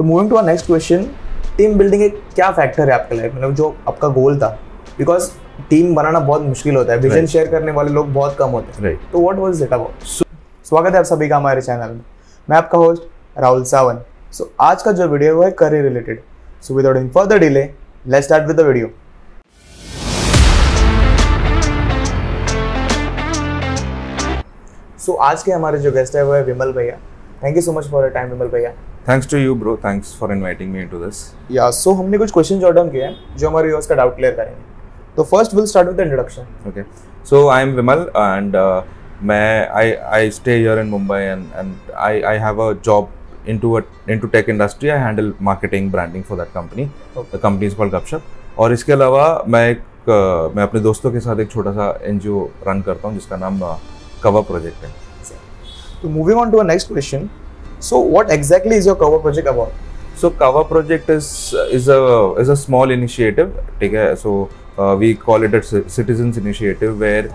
तो moving to our next question, team building एक क्या फैक्टर है आपके लाइफ में, मतलब जो आपका गोल था? बिकॉज टीम बनाना बहुत मुश्किल होता है, विजन शेयर करने वाले लोग बहुत कम होते हैं, तो व्हाट वाज इट अबाउट? स्वागत है आप सभी का हमारे चैनल में, मैं आपका होस्ट राहुल सावन। सो आज का जो वीडियो है career related, so without any further delay let's start with the video. So आज के हमारे जो गेस्ट है वो है विमल भैया। Thank you so much for your time Vimal भैया। Thanks to you bro, thanks for inviting me into this. Yeah so हमने कुछ क्वेश्चन जॉट डाउन किए हैं जो हमारे व्यूअर्स का डाउट क्लियर करेंगे। तो first will start with the introduction. Okay, so I am Vimal and मैं I stay here in Mumbai and I have a job into tech industry. I handle marketing, branding for that company. The company is called Gapshak. और इसके अलावा मैं अपने दोस्तों के साथ एक छोटा सा NGO रन करता हूँ जिसका नाम कवर प्रोजेक्ट है। तो moving on to our next question, so what exactly is your cover project about? So cover project is a small initiative, ठीक है? So we call it at citizens initiative where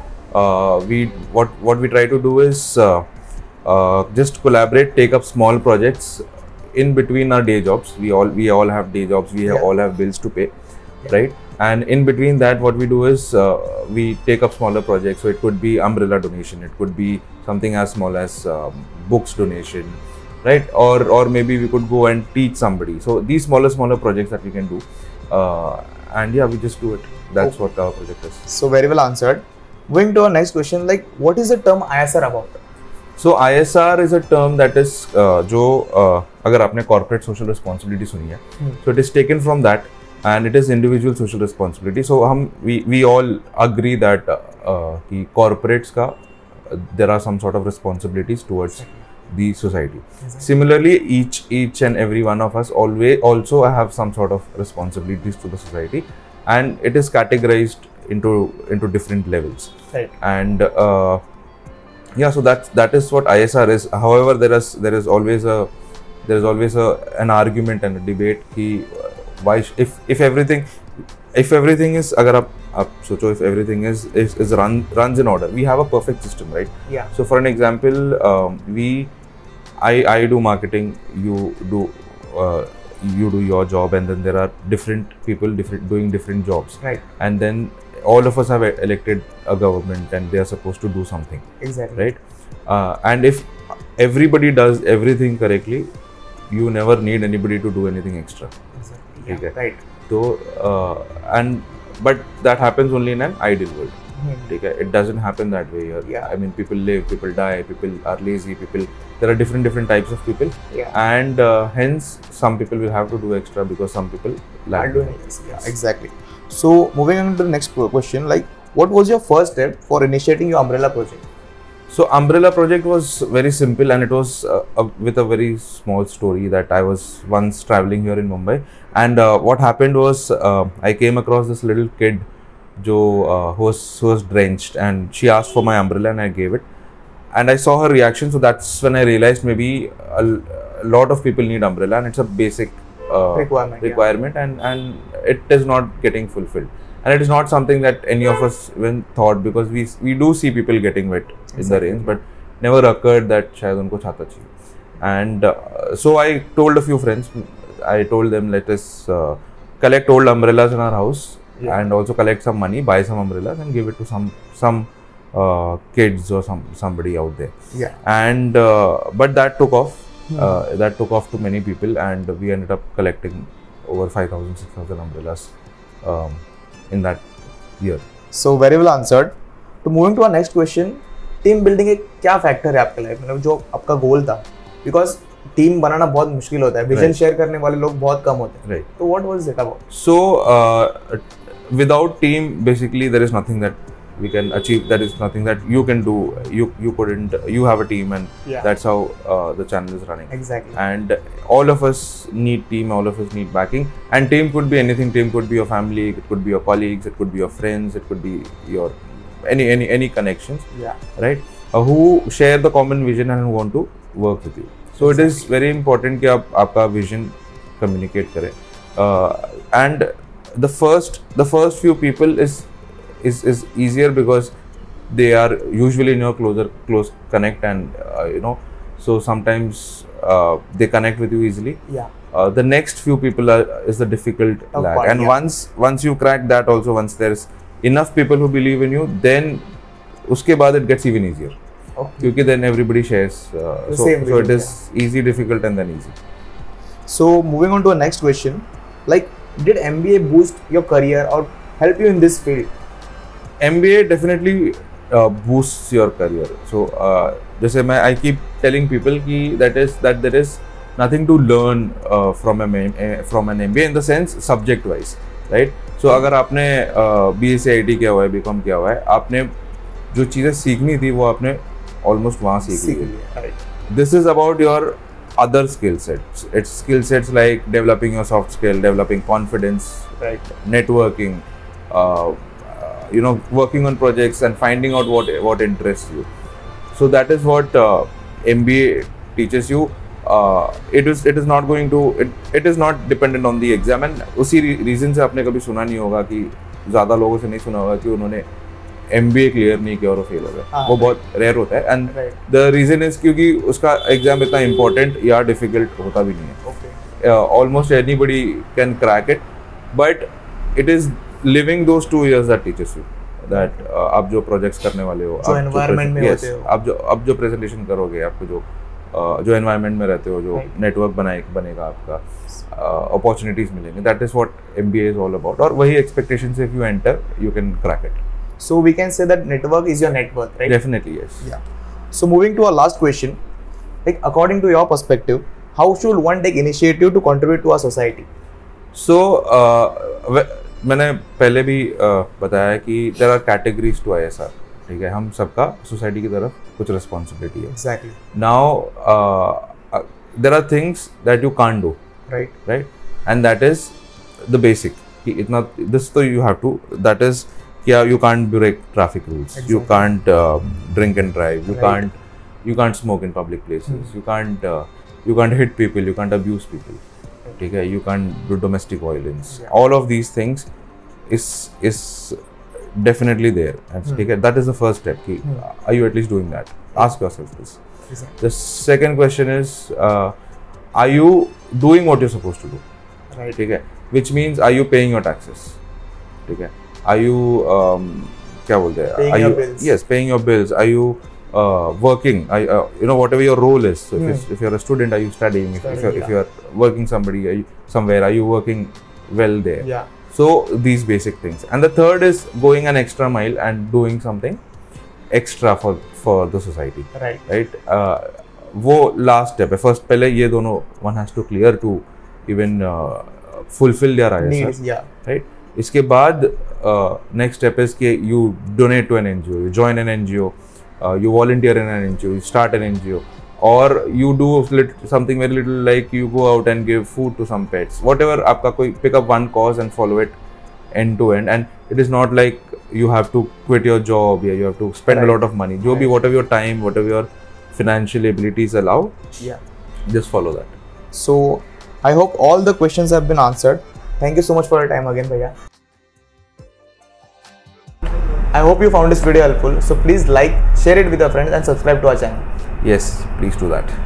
what we try to do is just collaborate, take up small projects in between our day jobs. We all have day jobs. We all have bills to pay, right? And in between that, what we do is we take up smaller projects. So it could be umbrella donation. It could be something as small as books donation, right? Or maybe we could go and teach somebody. So these smaller projects that we can do, and yeah, we just do it. That's what our project is. So very well answered. Moving to our next question, like what is the term ISR about? So ISR is a term that is अगर आपने corporate social responsibility सुनी है, so it is taken from that and it is individual social responsibility. So we all agree that कि corporates का there are some sort of responsibilities towards the society. Similarly, each and every one of us always also have some sort of responsibilities to the society, and it is categorized into different levels, right? And yeah, so that is what ISR is. However, there is always an argument and a debate ki why if everything is, agar aap socho, if everything is runs in order, we have a perfect system, right? Yeah. So for an example, I do marketing, you do your job, and then there are different people doing different jobs, right? And then all of us have elected a government and they are supposed to do something, exactly, right? And if everybody does everything correctly, you never need anybody to do anything extra, exactly, yeah, okay, right? So but that happens only in an ideal world. Okay, it doesn't happen that way here. Yeah. I mean, people live, people die, people are lazy, people. There are different types of people. Yeah. And hence, some people will have to do extra because some people lack. Yeah, exactly. So moving on to the next question, like, what was your first step for initiating your umbrella project? So umbrella project was very simple, and it was with a very small story that I was once traveling here in Mumbai, and what happened was I came across this little kid who was drenched, and she asked for my umbrella and I gave it, and I saw her reaction. So that's when I realized maybe a lot of people need umbrella, and it's a basic requirement, yeah. and it is not getting fulfilled, and it is not something that any of us even thought, because we do see people getting wet, exactly, in the rains, but never occurred that shayad unko chhata chahiye. And so I told a few friends, I told them, let us collect old umbrellas in our house. Yeah. And also collect some money, buy some umbrellas, and give it to some kids or somebody out there. Yeah. And but that took off. Hmm. That took off to many people, and we ended up collecting over 5,000, 6,000 umbrellas in that year. So very well answered. So moving to our next question, team building एक क्या factor है आपके life में, मतलब जो आपका goal था? Because team बनाना बहुत मुश्किल होता है, विजन शेयर करने वाले लोग बहुत कम होते हैं, तो what was it about? So without team, basically there is nothing that we can achieve. There is nothing that you can do. You couldn't. You have a team, and yeah, that's how the channel is running. Exactly. And all of us need team. All of us need backing. And team could be anything. Team could be your family. It could be your colleagues. It could be your friends. It could be your any connections. Yeah. Right. Who share the common vision and who want to work with you. So exactly, it is very important कि आप आपका vision communicate करें. And the first few people is easier because they are usually in your close connect, and you know, so sometimes they connect with you easily. Yeah. the next few people is the difficult lag. And once you crack that also, once there's enough people who believe in you, then uske baad it gets even easier. Because then everybody shares. So it is easy, difficult, and then easy. So moving on to our next question, like did MBA boost your career or help you in this field? MBA definitely boosts your career. So I keep telling people that there is nothing to learn from an MBA in the sense subject wise, right? So अगर आपने BA से IT किया हुआ है, BCom किया हुआ है, आपने जो चीजें सीखनी थी वो आपने almost वहाँ सीख ली. This is about your other skill sets. It's skill sets like developing your soft skill, developing confidence, right, networking, you know, working on projects and finding out what interests you. So that is what MBA teaches you. It is not going to it is not dependent on the exam. And उसी reason से आपने कभी सुना नहीं होगा कि ज़्यादा लोगों से नहीं सुना होगा कि उन्होंने MBA क्लियर नहीं किया और फेल हो गया. वो बहुत रेयर होता है. एंड द रीजन इज क्योंकि उसका एग्जाम इतना इम्पोर्टेंट या डिफिकल्ट होता भी नहीं है. Almost anybody can crack it, but it is living those 2 years that teachers you that आप जो प्रोजेक्ट्स करने वाले हो, जो एनवायरनमेंट में होते हो, आप जो प्रेजेंटेशन करोगे, आपको जो एनवायरनमेंट में रहते हो, जो नेटवर्क बनेगा, आपका अपॉर्चुनिटीज मिलेंगे, that is what MBA is all about. और वही एक्सपेक्टेशन से if you enter you can crack it. So we can say that network is your net worth, right? Definitely, yes. Yeah. So moving to our last question, like according to your perspective, how should one take initiative to contribute to our society? So, मैंने पहले भी बताया कि there are categories to ISR. ठीक है, हम सबका society की तरफ कुछ responsibility है. Exactly. Now there are things that you can't do. Right. Right. And that is the basic. कि इतना this तो you have to. That is you can't break traffic rules. Exactly. You can't drink and drive. You right. can't smoke in public places. Mm. You can't hit people. You can't abuse people. Okay. You can't do domestic violence. Yeah. All of these things is definitely there. Okay. That is the first step. Are you at least doing that? Ask yourself this. Exactly. The second question is, are you doing what you're supposed to do? Right. Okay. Which means, are you paying your taxes? Okay. Are you paying your bills? Are you working? You know, whatever your role is. So if you're a student, are you studying? If you're working somewhere, are you working well there? Yeah. So these basic things. And the third is going an extra mile and doing something extra for the society. Right. Right. वो last step है. First पहले ये दोनों one has to clear to even fulfill their needs. Yeah. Right. इसके बाद next step is कि you donate to an NGO, you join an NGO, you volunteer in an NGO, you start an NGO, or you do something very little like you go out and give food to some pets. Whatever आपका कोई pick up one cause and follow it end to end, and it is not like you have to quit your job, yeah, you have to spend a lot of money. जो भी whatever your time, whatever your financial abilities allow, yeah, just follow that. So I hope all the questions have been answered. Thank you so much for your time again, Bhaiya. I hope you found this video helpful. So please like, share it with your friends and subscribe to our channel. Yes, please do that.